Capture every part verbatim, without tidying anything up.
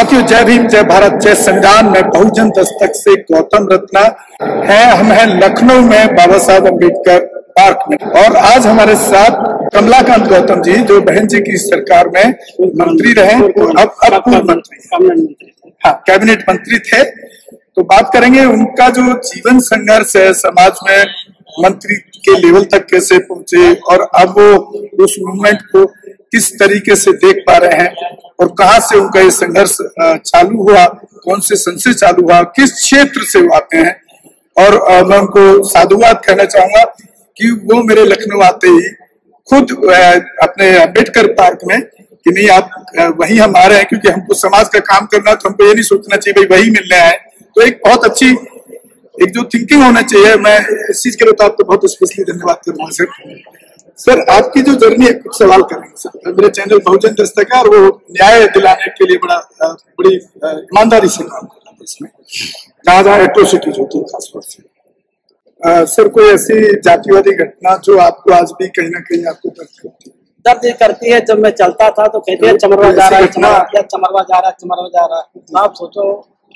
साथियों, जय भीम, जय भारत, जय संविधान। मैं बहुजन दस्तक से गौतम रत्ना है। हम हैं लखनऊ में बाबा साहब अम्बेडकर पार्क में, और आज हमारे साथ कमलाकांत गौतम जी, जो बहन जी की सरकार में मंत्री रहे, अब अब पूर्व मंत्री, हाँ, कैबिनेट मंत्री थे। तो बात करेंगे उनका जो जीवन संघर्ष है, समाज में मंत्री के लेवल तक कैसे पहुंचे और अब वो उस मूवमेंट को किस तरीके से देख पा रहे हैं और कहां से उनका ये संघर्ष चालू हुआ, कौन से सन से चालू हुआ, किस क्षेत्र से वो आते हैं। और मैं उनको साधुवाद कहना चाहूंगा कि वो मेरे लखनऊ आते ही खुद अपने अम्बेडकर पार्क में कि नहीं आप वही हम आ रहे हैं, क्योंकि हमको समाज का काम करना, तो हमको ये नहीं सोचना चाहिए भाई वही मिलने आए। तो एक बहुत अच्छी एक जो थिंकिंग होना चाहिए, मैं इस चीज के लिए तो आपको बहुत स्पेशली धन्यवाद करूंगा। सर सर आपकी जो जर्नी है, कुछ सवाल करेंगे सर। मेरे चैनल बहुजन दस्तक है और वो न्याय दिलाने के लिए बड़ा बड़ी ईमानदारी से काम करता है, इसमें जहाँ जहाँ एट्रोसिटीज होती है खासतौर से। सर, कोई ऐसी जातिवादी घटना जो आपको आज भी कहीं ना कहीं आपको दर्द करती है? दर्द करती है। जब मैं चलता था तो कहते हैं चमरवा जा रहा है, चमरवा जा रहा है, चमरवा जा रहा है। आप सोचो,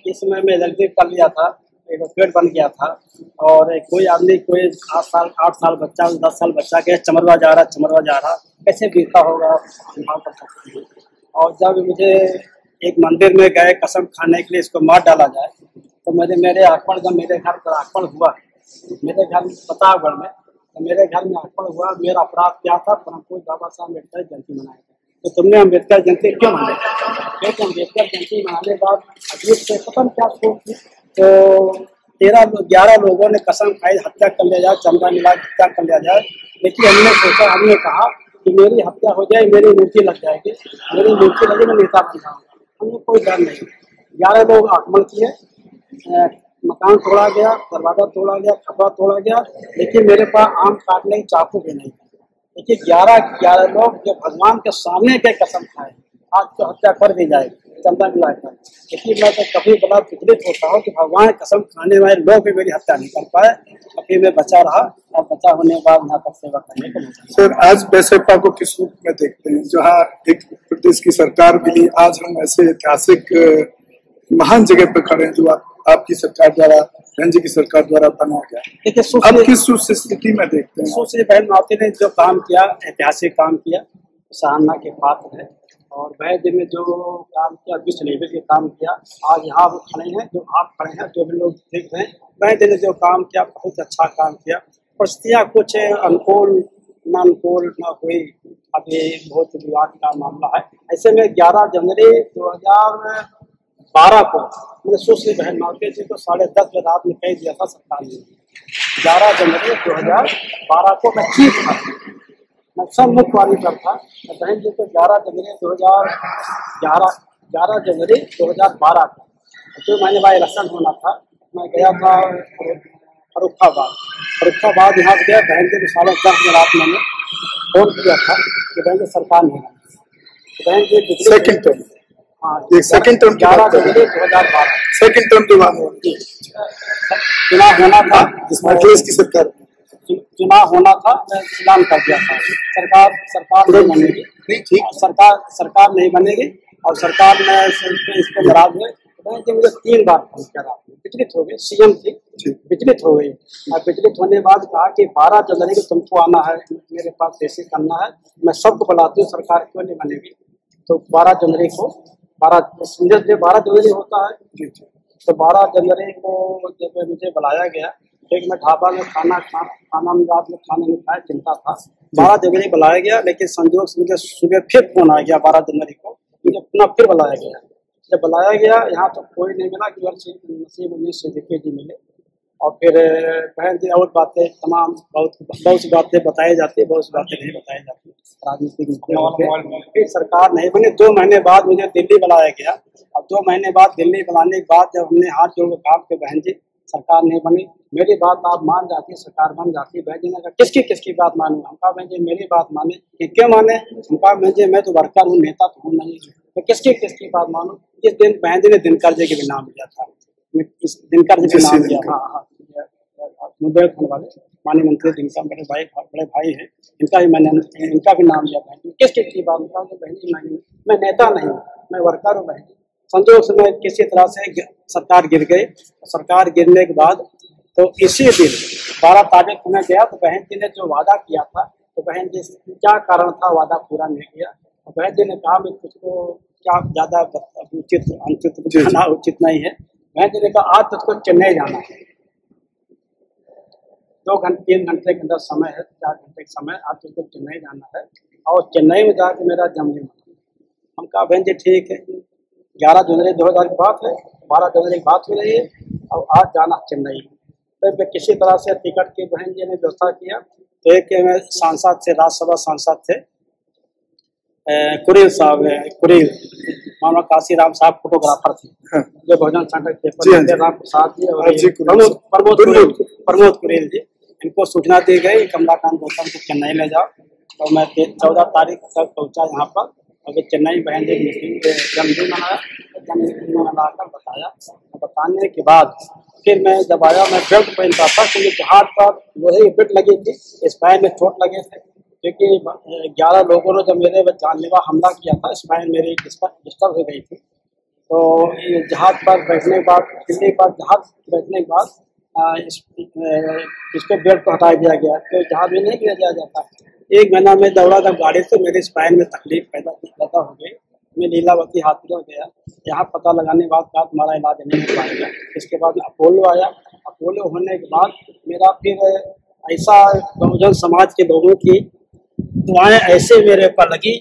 इस समय मैं एलर्जी कर लिया था, एक पेड़ बन गया था, और कोई आदमी, कोई आठ साल आठ साल बच्चा, दस साल बच्चा के चमरवा जा रहा, चमरवा जा रहा, कैसे बीता होगा आप बता। और जब मुझे एक मंदिर में गए कसम खाने के लिए इसको मार डाला जाए, तो मैंने मेरे आक्रमण, जब मेरे घर पर आक्रमण हुआ, मेरे घर प्रतापगढ़ में, तो मेरे घर में आक्रमण हुआ। मेरा अपराध क्या था? परमपूज बाबा साहब अम्बेडकर जयंती मनाया था। तो तुमने अम्बेडकर जयंती क्यों मनाई? क्योंकि अम्बेडकर जयंती मनाने के बाद अभी से खत्म क्या सोच, तो तेरह ग्यारह लोगों ने कसम खाई हत्या कर लिया जाए, चमड़ा मिला हत्या कर लिया जाए। लेकिन हमने सोचा, हमने कहा कि मेरी हत्या हो जाए, मेरी मूर्ति लग जाएगी, मेरी मूर्ति लगी, मैं नेता बन जाऊँगा। हमें कोई डर नहीं। ग्यारह लोग आक्रमण किए, मकान तोड़ा गया, दरवाजा तोड़ा गया, खपरा तोड़ा गया, लेकिन मेरे पास आम काटने की चाकू भी नहीं था। देखिए, ग्यारह ग्यारह लोग जो भगवान के सामने के कसम खाए, आज तो हत्या कर दी जाएगी, चंदा मिलाकर। लेकिन मैं तो कभी बड़ा विचलित होता हूँ कि भगवान कसम खाने वाले लोग भी मेरी हत्या नहीं कर पाए, अभी मैं बचा रहा, और बचा होने के बाद यहाँ तक सेवा करने को मिला। सर, आज बैसपा को किस रूप में देखते हैं? जहाँ एक प्रदेश की सरकार मिली, आज हम ऐसे ऐतिहासिक महान जगह पर खड़े हैं जो आप, आपकी सरकार द्वारा, बहन जी की सरकार द्वारा बना गया। देखिए, आप किस स्थिति में देखते हैं? सुश्री बहन मावती ने जो काम किया, ऐतिहासिक काम किया, सराहना के पात्र है। और वह दिन में जो काम किया, विश्व लेवल के काम किया, आज यहाँ वो खड़े हैं, जो आप खड़े हैं, जो भी लोग देख रहे हैं, वह दिन में जो काम किया, बहुत अच्छा काम किया। परिस्थितियाँ कुछ अनुकूल ना अनुकूल ना हुई, अभी बहुत विवाद का मामला है। ऐसे में ग्यारह जनवरी दो हज़ार बारह को मैंने सुश्री बहन मावती जी को साढ़े दस बजे रात में कह दिया था सरकार ने। ग्यारह जनवरी दो हज़ार बारह को मैं ठीक था, मैं सब मुख्य वाली पर था। बहन जी को ग्यारह जनवरी दो हज़ार ग्यारह ग्यारह जनवरी दो हज़ार बारह को जो मैंने भाई इलेक्शन होना था, मैं गया था फरुखाबाद। फरुखाबाद यहाँ से गया, बहन जी को साढ़े दस बजे रात मैंने फोन किया था कि बहन जी सरकार नहीं है, बहन जी सेकेंड टर्म, हाँ सेकेंड टर्म ग्यारह जनवरी दो हज़ार बारह सेकेंड टर्म चुनाव होना था, जिसमें देश की सरकार चुनाव होना था। मैं ऐलान कर दिया था सरकार सरकार नहीं बनेगी, सरकार सरकार नहीं बनेगी। और सरकार में इस पर नाराज हुए, तो मुझे तीन बार फोन किया, विचलित हो गए। सीएम थी, विचलित हो गई, और विचलित होने के बाद कहा कि बारह जनवरी को तुमको आना है, मेरे पास जैसे करना है, मैं सबको बुलाती हूँ, सरकार क्यों नहीं बनेगी। तो बारह जनवरी को बारह सुंदर बारह जनवरी होता है, तो बारह जनवरी को जब मुझे बुलाया गया, एक मैं ढाबा में खाना खा खाना में रात में खाना नहीं खाया, चिंता था। बारह जनवरी बुलाया गया, लेकिन संजोग से मुझे सुबह फिर फोन आ गया, बारह जनवरी को मुझे पुनः फिर बुलाया गया। जब बुलाया गया यहाँ, तो कोई नहीं मिला, केवल नसीब उन्नीस सिद्दीकी जी मिले। और फिर बहन जी और बातें तमाम, बहुत बहुत सी बातें बताई जाती, बहुत सी बातें नहीं बताई जाती राजनीतिक। फिर सरकार नहीं बनी। दो महीने बाद मुझे दिल्ली बुलाया गया, और दो महीने बाद दिल्ली बुलाने के बाद जब हमने हाथ जोड़ काम के, बहन जी सरकार नहीं बनी, मेरी बात आप मान जाती, सरकार बन जाती। बहन जी ने कहा किसकी किसकी बात मानूँ? हमका बहन जी मेरी बात माने, कि क्यों माने? हमका बहन जी मैं तो वर्कर हूँ, नेता तो हूँ नहीं, मैं किसकी किसकी बात मानूँ। इस दिन बहन जी ने दिनकर जी के भी नाम लिया था, इस दिनकर जी के नाम लिया, हाँ हाँ बुंदेलखंड वाले माननीय मंत्री दिनकर, मेरे भाई बड़े भाई हैं, इनका भी मैंने इनका भी नाम लिया। बहन जी किस किस की बात बताऊँ? बहन जी मैं मैं नेता नहीं हूँ, मैं वर्कर हूँ बहन जी, संजोग समय किसी तरह से सरकार गिर गई। सरकार गिरने के बाद तो इसी दिन बारह तारीख में गया तो बहन जी ने जो वादा किया था, तो बहन जी क्या कारण था वादा पूरा नहीं किया, तो बहन जी ने कहा मैं तुझको क्या ज्यादा उचित अनुचित बताना उचित नहीं है। बहन जी ने कहा आज तुझको चेन्नई जाना है, दो घंटे तीन घंटे के अंदर समय है, चार घंटे का समय, आज तुझको चेन्नई जाना है और चेन्नई में जाके मेरा जन्मदिन। हम कहा बहन जी ठीक है, ग्यारह जनवरी दो हज़ार की बात है, बारह जनवरी की बात हो रही है और आज जाना चेन्नई। फिर मैं किसी तरह से टिकट की बहन जी ने व्यवस्था किया। तो एक सांसद थे, राज्यसभा सांसद थे कुरील साहब, कुरील मामला काशीराम साहब फोटोग्राफर थे जो बहुजन संगठन पेपर राम प्रसाद जी और प्रमोद प्रमोद कुरील जी, इनको सूचना दी गई कमलाकांत गौतम को चेन्नई ले जाओ। तो मैं चौदह तारीख तक पहुंचा यहाँ पर। अभी चेन्नई बहन जी मीटिंग जन्मदिन मनाया, जन्मदिन मना कर बताया। बताने के बाद फिर मैं जब आया मैं बेल्ट पहनता था क्योंकि जहाँ पर वही बेल्ट लगी थी, स्पाइन में चोट लगे थे क्योंकि ग्यारह लोगों ने जब मेरे पर जानलेवा हमला किया था, स्पाइन मेरी डिस्टर्ब हो गई थी। तो जहाज पर बैठने के बाद दिल्ली पर जहाज बैठने के बाद इस, इस पर बेल्ट को हटा दिया गया। तो जहाज में नहीं दिया जाता। एक महीना में दौड़ा जब गाड़ी से मेरे स्पाइन में तकलीफ पैदा पैदा हो गई। मैं लीलावती हॉस्पिटल गया, यहाँ पता लगाने के बाद कहा तुम्हारा इलाज नहीं हो पाएगा। इसके बाद अपोलो आया, अपोलो होने के बाद मेरा फिर ऐसा बहुजन समाज के लोगों की दुआएं ऐसे मेरे पर लगी,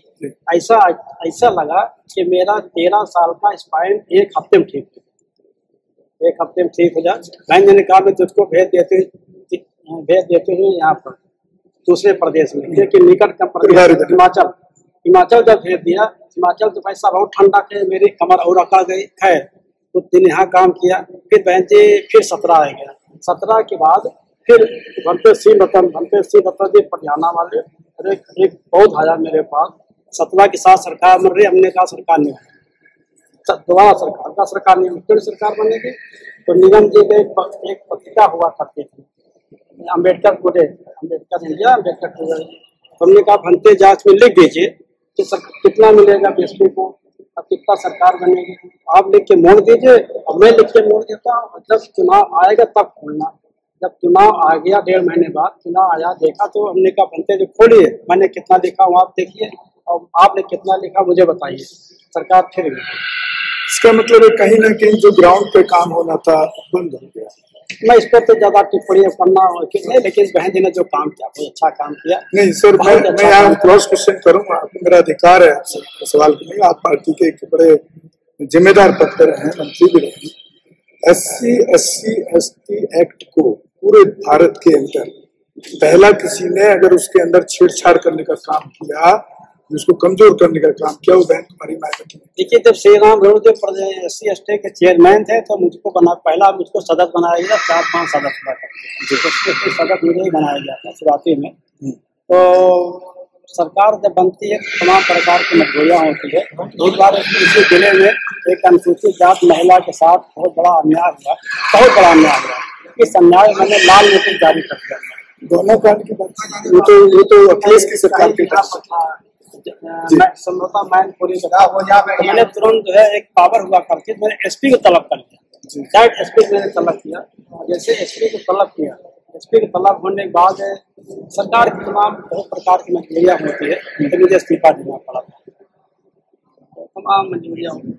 ऐसा ऐसा लगा कि मेरा तेरह साल का स्पाइन एक हफ्ते में ठीक हो एक हफ्ते में ठीक हो जाए। मैंने कहा मैं तुझको भेज देते भेज देते हुए यहाँ पर दूसरे प्रदेश में, क्योंकि निकट का प्रदेश हिमाचल, हिमाचल जब भेज दिया हिमाचल तो पैसा बहुत ठंडा के मेरी कमर और अकड़ गई। खैर कुछ दिन यहाँ काम किया, फिर बहन जी फिर सत्रह आ गया। सत्रह के बाद फिर बनते सिंह रतन बनते सिंह रतन जी पटियाला वाले अरे एक बहुत आया मेरे पास। सत्रह के साथ सरकार बन रही, हमने कहा सरकार नहीं दोबारा सरकार का सरकार नहीं फिर सरकार बनेगी। तो निगम जी के एक पत्रिका हुआ करती थी Ambedkar today, Ambedkar India, Ambedkar today. हमने कहा भंते जांच में लिख दीजिए कि सर कितना मिलेगा बीएसपी को और कितना सरकार बनेगी, आप लिख के मोड़ दीजिए और मैं लिख के मोड़ देता हूँ। जब चुनाव आएगा तब खोलना। जब चुनाव आ गया डेढ़ महीने बाद चुनाव आया, देखा तो हमने कहा भंते जो खोलिए, मैंने कितना लिखा हूँ आप देखिए और आपने कितना लिखा मुझे बताइए। सरकार फिर गई। इसका मतलब कहीं ना कहीं जो ग्राउंड पे काम होना था बंद हो गया। मैं इस पर तो ज्यादा टिप्पणियां करना नहीं, लेकिन बहन जी ने जो काम किया बहुत अच्छा काम किया। नहीं सर, मैं मैं यहाँ क्रॉस क्वेश्चन करूंगा, मेरा अधिकार है आपसे सवाल करने का। आप पार्टी के एक बड़े जिम्मेदार पद पर हैं, मंत्री भी रहे। S C S C S T act को पूरे भारत के अंदर पहला किसी ने अगर उसके अंदर छेड़छाड़ करने का काम किया, उसको कमजोर करने का काम किया, वो बैंक हमारी मायने। देखिए जब Shri Ram S C S T के चेयरमैन थे तो मुझको बना पहला मुझको सदस्य बनाया गया, चार पांच सदस्य सदस्य मुझे ही बनाया गया था शुरुआती में। तो सरकार जब बनती है तमाम प्रकार की मजबूरियाँ होती है। एक बार इसी जिले में एक अनुसूचित जात महिला के साथ बहुत बड़ा अन्याय हुआ, बहुत बड़ा अन्याय हुआ। इस अन्याय मैंने लाल नोटिस जारी कर दिया था दोनों कांड की बात। समझौता माइन पूरी मैंने तुरंत जो है एक पावर हुआ करके मैंने एसपी को तलब कर लिया, एसपी को मैंने तलब किया। जैसे एसपी को तलब किया, एसपी को तलब होने के बाद सरकार की तमाम बहुत प्रकार की मजबूरियाँ होती है, तो मुझे इस्तीफा देना पड़ा था। तमाम मजबूरियाँ होती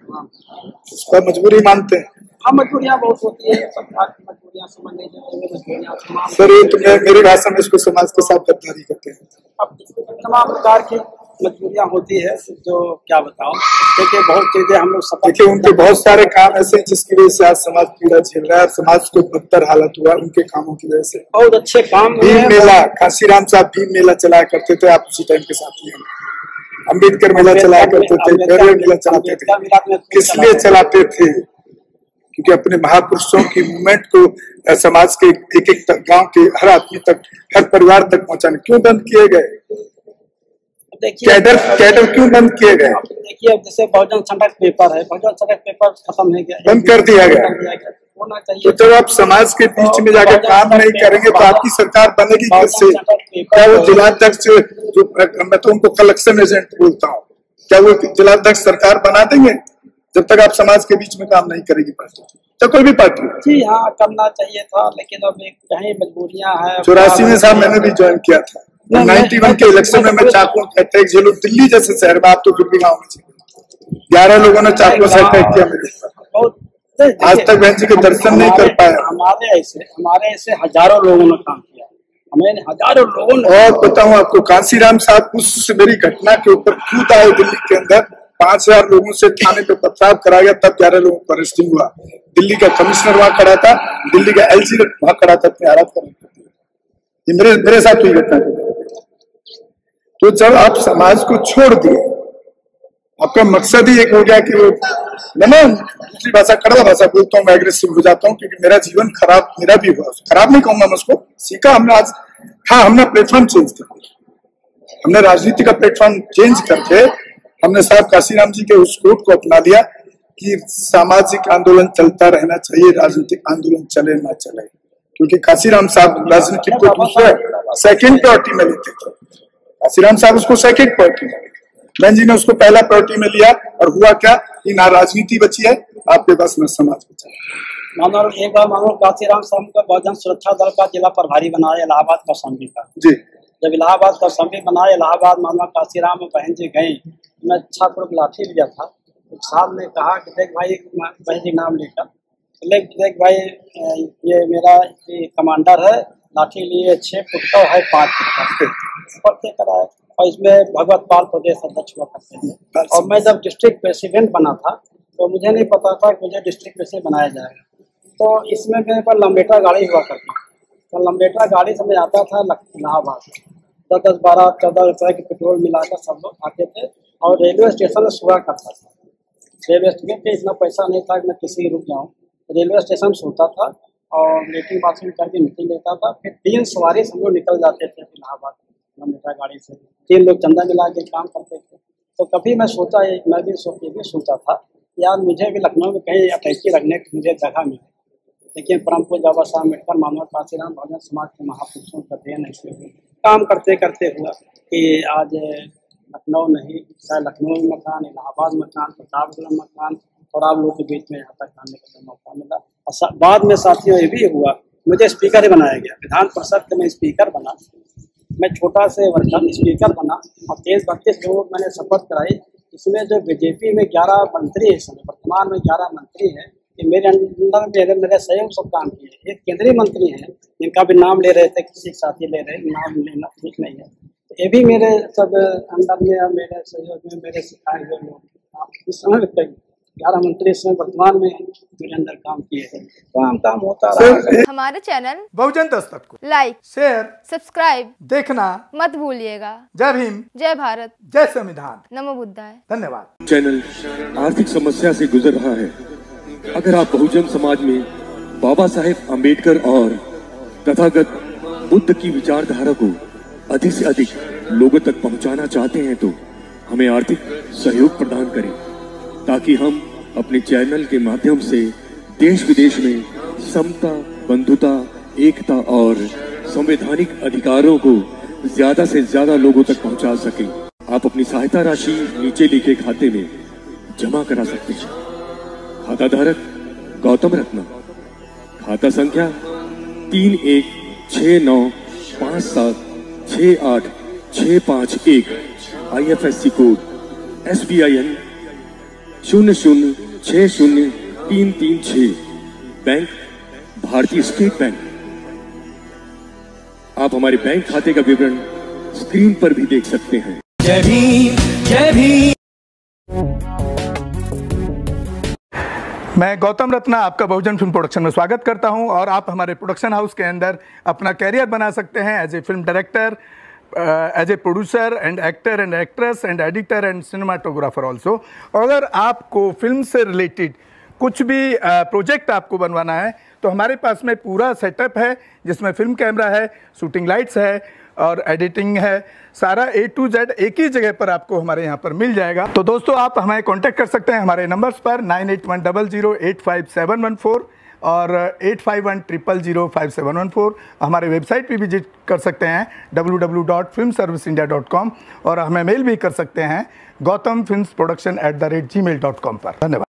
है, मजबूरी मानते हैं। हाँ मजबूरियाँ बहुत होती है सरकार की, मजबूरियाँ समझ नहीं जाएंगे। सर ये तो मेरे भाषा में इसको समाज के साथ गद्दारी करते हैं। तमाम प्रकार की मजबूरियाँ होती है जो क्या बताओ, देखिए बहुत चीजें हम लोग देखिए उनके बहुत सारे काम ऐसे जिसकी वजह से आज समाज पीड़ा झेल रहा है, समाज को बदतर हालत हुआ उनके कामों की वजह से। बहुत अच्छे काम भीम मेला, काशीराम साहब भीम मेला चलाया करते थे, आप उसी टाइम के साथ ही अम्बेडकर मेला चलाया करते थे, गौरव मेला चलाते थे। किस लिए चलाते थे? क्योंकि अपने महापुरुषों की मूवमेंट को समाज के एक एक गाँव के हर आदमी तक, हर परिवार तक पहुँचाने क्यों बंद किए गए? कैडर कैडर क्यों बंद किए गए? देखिए अब जैसे बहुजन संगठन पेपर है, बहुजन संगठन पेपर खत्म हो गया, बंद कर दिया गया होना चाहिए। तो जब आप समाज के बीच में जाकर काम नहीं करेंगे तो आपकी सरकार बनेगी कैसे? क्या वो जिलाध्यक्ष जो मैं तो उनको कलेक्शन एजेंट बोलता हूँ, क्या वो जिलाध्यक्ष सरकार बना देंगे? जब तक आप समाज के बीच में काम नहीं करेगी पार्टी, चाहे कोई भी पार्टी जी। हाँ, करना चाहिए था, लेकिन अब कहीं मजबूरियां हैं। चौरासी में साहब मैंने भी ज्वाइन किया था, नाइन्टी वन के इलेक्शन में मैं चाकू अटैक झेलू, दिल्ली जैसे शहर में, आप तो फिर भी गाँव में ग्यारह लोगों ने चाकू से अटैक किया मेरे, आज तक बहन जी के दर्शन नहीं कर पाए। हमारे ऐसे हमारे ऐसे हजारों लोगों ने काम किया, हमें हजारों लोगों ने। और बताऊँ आपको, काशीराम साहब उस मेरी घटना के ऊपर कूद आए दिल्ली के अंदर, पांच हजार लोगों से थाने पे पथराव कराया गया, तब ग्यारह लोगों को अरेस्टिंग हुआ। दिल्ली का कमिश्नर वहां खड़ा था, दिल्ली का एलजी वहां खड़ा था, अपनी हालत खराब। मेरे मेरे साथ हुई घटना। तो जब आप समाज को छोड़ दिए, आपका मकसद ही एक हो गया कि वो, मैं ना दूसरी भाषा, कड़वा भाषा बोलता हूँ, मैं एग्रेसिव हो जाता हूँ, क्योंकि मेरा जीवन खराब, मेरा भी हुआ, खराब नहीं कहूंगा मैं उसको, सीखा हमने आज। हाँ, हमने प्लेटफॉर्म चेंज कर दिया, हमने राजनीति का प्लेटफॉर्म चेंज करके हमने साहब काशीराम जी के उस कोट को अपना लिया कि सामाजिक आंदोलन चलता रहना चाहिए, राजनीतिक आंदोलन चले ना चले, क्योंकि काशीराम साहब राजनीतिक को दूसरे सेकंड प्रायोरिटी में लेते थे। काशीराम साहब उसको सेकंड प्रायोरिटी में, बहन जी ने उसको पहला प्रायोरिटी में लिया, और हुआ क्या कि ना राजनीति बची है आपके पास, न समाज बचा है। मानो एक बार मानो काशीराम साहब का बहुजन सुरक्षा दल का जिला प्रभारी बनाया इलाहाबाद का समिति का जी, जब इलाहाबाद का समिति बनाया, इलाहाबाद मानो काशीराम बहन जी गए, मैं अच्छा थोड़ा लाठी लिया था, तो साहब ने कहा कि देख भाई, बहन जी नाम लेकर, लेकिन देख भाई ये मेरा ये कमांडर है, लाठी लिए छः फुट का है, पाँच फुट का पढ़ते कराए, और इसमें भगवत पाल प्रदेश अध्यक्ष हुआ करते हैं। और मैं जब डिस्ट्रिक्ट प्रेसिडेंट बना था तो मुझे नहीं पता था कि मुझे डिस्ट्रिक्ट प्रेसिडेंट बनाया जाएगा, तो इसमें मेरे पर लम्बेटा गाड़ी हुआ करती थी, तो लम्बेटा गाड़ी से मैं आता था इलाहाबाद, दस दस बारह चौदह रुपये के पेट्रोल मिलाकर सब लोग आते थे, और रेलवे स्टेशन सोया करता था। रेलवे स्टेशन पे इतना पैसा नहीं था कि मैं किसी रुक जाऊँ, रेलवे स्टेशन सोता था और लेटिंग बाथरूम करके मीटिंग लेता था। फिर तीन सवारी से हम लोग निकल जाते थे इलाहाबाद लम्बेटा गाड़ी से, तीन लोग चंदा मिला के काम करते थे। तो कभी मैं सोचा, मैं भी सोच भी सोचा था यार मुझे भी लखनऊ में कहीं अटैची लगने की मुझे जगह मिले, लेकिन परम पूज्य बाबा साहब अम्बेडकर मानव काशीराम बहुजन समाज के महापुरुषों का देन है। काम करते करते हुआ कि आज लखनऊ नहीं, चाहे लखनऊ में मकान, इलाहाबाद मकान, प्रतापगढ़ मकान, और आप लोगों के बीच में यहाँ तक आने का मौका मिला। और बाद में साथियों ये भी हुआ मुझे स्पीकर बनाया गया, विधान परिषद का मैं स्पीकर बना, मैं छोटा से वर्धन स्पीकर बना, और तेईस बत्तीस लोग मैंने शपथ कराई। इसमें जो बीजेपी में ग्यारह मंत्री है, इस समय वर्तमान में ग्यारह मंत्री हैं, कि मेरे अंदर मेरे मेरे सहयोग सब काम किए। एक केंद्रीय मंत्री हैं जिनका भी नाम ले रहे थे, किसी साथी ले रहे, नाम लेना ठीक नहीं है, ये भी मेरे सब अंदर में मेरे सहयोग में मेरे सिखाए हुए लोग। इस समय ग्यारह मंत्री इस समय वर्तमान में मेरे अंदर काम किए हैं, काम काम होता रहा। हमारे चैनल बहुजन दस्तक को लाइक, शेयर, सब्सक्राइब देखना मत भूलिएगा। जय भीम, जय भारत, जय संविधान, नमो बुद्धाय। धन्यवाद। चैनल आर्थिक समस्या से गुजर रहा है, अगर आप बहुजन समाज में बाबा साहेब अम्बेडकर और तथागत बुद्ध की विचारधारा को अधिक से अधिक लोगों तक पहुंचाना चाहते हैं तो हमें आर्थिक सहयोग प्रदान करें, ताकि हम अपने चैनल के माध्यम से देश विदेश में समता, बंधुता, एकता और संवैधानिक अधिकारों को ज्यादा से ज्यादा लोगों तक पहुंचा सकें। आप अपनी सहायता राशि नीचे लिखे खाते में जमा करा सकते हैं। खाताधारक गौतम रत्ना, खाता संख्या तीन एक छः नौ पाँच सात छः आठ छः पाँच एक, I F S C code S B I N शून्य शून्य छः शून्य तीन तीन छः, बैंक भारतीय स्टेट बैंक। आप हमारे बैंक खाते का विवरण स्क्रीन पर भी देख सकते हैं। जय भीम, जय भीम। मैं गौतम रत्ना आपका बहुजन फिल्म प्रोडक्शन में स्वागत करता हूं, और आप हमारे प्रोडक्शन हाउस के अंदर अपना कैरियर बना सकते हैं as a film director, as a producer and actor and actress and editor and cinematographer also. अगर आपको फिल्म से रिलेटेड कुछ भी प्रोजेक्ट आपको बनवाना है तो हमारे पास में पूरा सेटअप है, जिसमें फिल्म कैमरा है, शूटिंग लाइट्स है और एडिटिंग है, सारा ए टू जेड एक ही जगह पर आपको हमारे यहाँ पर मिल जाएगा। तो दोस्तों आप हमें कांटेक्ट कर सकते हैं हमारे नंबर्स पर nine eight one double zero eight five seven one four और eight five one triple zero five seven one four. हमारे वेबसाइट पे विजिट कर सकते हैं W W W dot film service India dot com, और हमें mail भी कर सकते हैं Gautam film production at the rate G mail dot com पर। धन्यवाद।